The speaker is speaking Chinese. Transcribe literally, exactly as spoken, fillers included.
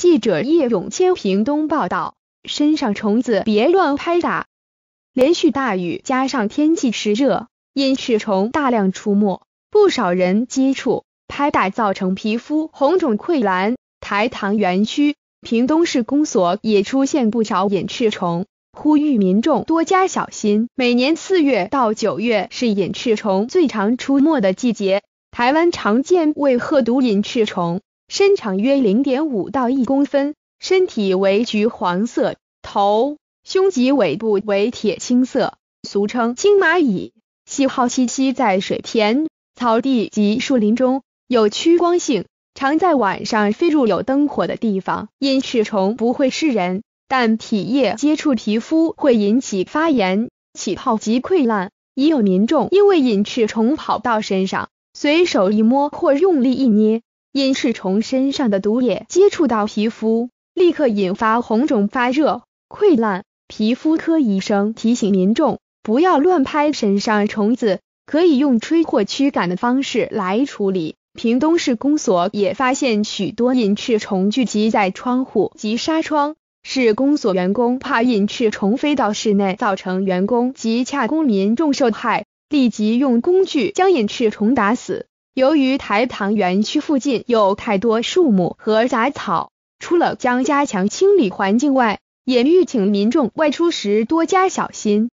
记者叶永谦屏东报道，身上虫子别乱拍打。连续大雨加上天气湿热，因齿虫大量出没，不少人接触拍打，造成皮肤红肿溃烂。台糖园区、屏东市公所也出现不少隐翅虫，呼吁民众多加小心。每年四月到九月是隐翅虫最常出没的季节。台湾常见为褐毒隐翅虫，身长约 零点五 到一公分，身体为橘黄色，头、胸及尾部为铁青色，俗称青蚂蚁。喜好栖息在水田、草地及树林中，有趋光性。常在晚上飞入有灯火的地方。隐翅虫不会吃人，但体液接触皮肤会引起发炎、起泡及溃烂。也有民众因为隐翅虫跑到身上，随手一摸或用力一捏，隐翅虫身上的毒液接触到皮肤，立刻引发红肿、发热、溃烂。皮肤科医生提醒民众不要乱拍身上虫子，可以用吹或驱赶的方式来处理。屏东市公所也发现许多隐翅虫聚集在窗户及纱窗，市公所员工怕隐翅虫飞到室内造成员工及洽公民众受害，立即用工具将隐翅虫打死。由于台糖园区附近有太多树木和杂草，除了将加强清理环境外，也吁请民众外出时多加小心。